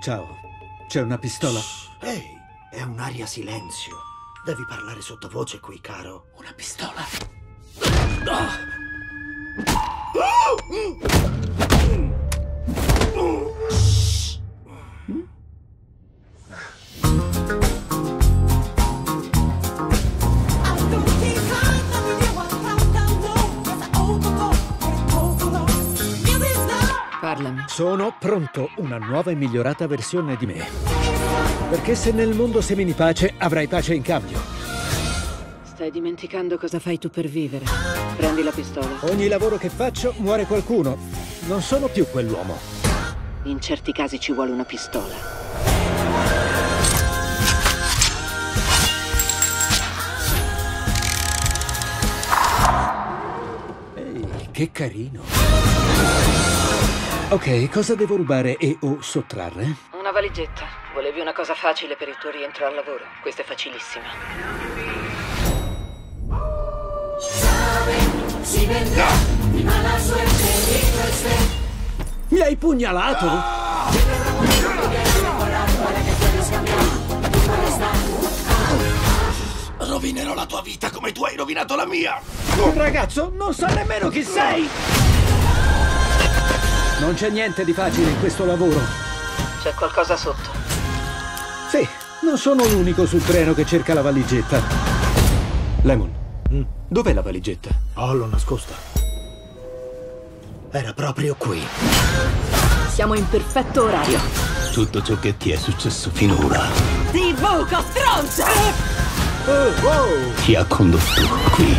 Ciao. C'è una pistola? Ehi, hey, è un'aria silenzio. Devi parlare sottovoce qui, caro. Una pistola? Sono pronto, una nuova e migliorata versione di me. Perché se nel mondo semini pace, avrai pace in cambio. Stai dimenticando cosa fai tu per vivere. Prendi la pistola. Ogni lavoro che faccio muore qualcuno. Non sono più quell'uomo. In certi casi ci vuole una pistola. Ehi, che carino. Ok, cosa devo rubare e o sottrarre? Una valigetta. Volevi una cosa facile per il tuo rientro al lavoro. Questa è facilissima. No. Mi hai pugnalato? Rovinerò la tua vita come tu hai rovinato la mia! Un ragazzo non sa nemmeno chi sei! Non c'è niente di facile in questo lavoro. C'è qualcosa sotto. Sì, non sono l'unico sul treno che cerca la valigetta. Lemon, dov'è la valigetta? Oh, l'ho nascosta. Era proprio qui. Siamo in perfetto orario. Tutto ciò che ti è successo finora. Ti buco, stronzo! Wow. Ti ha condotto qui.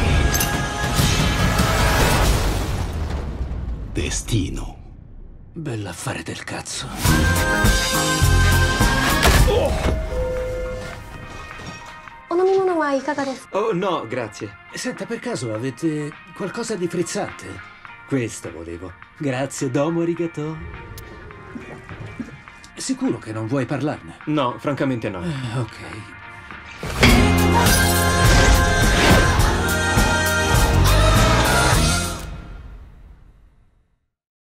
Destino. Bell'affare del cazzo. Oh no, grazie. Senta, per caso avete qualcosa di frizzante? Questo volevo. Grazie, domo arigato. Sicuro che non vuoi parlarne? No, francamente no. Ok.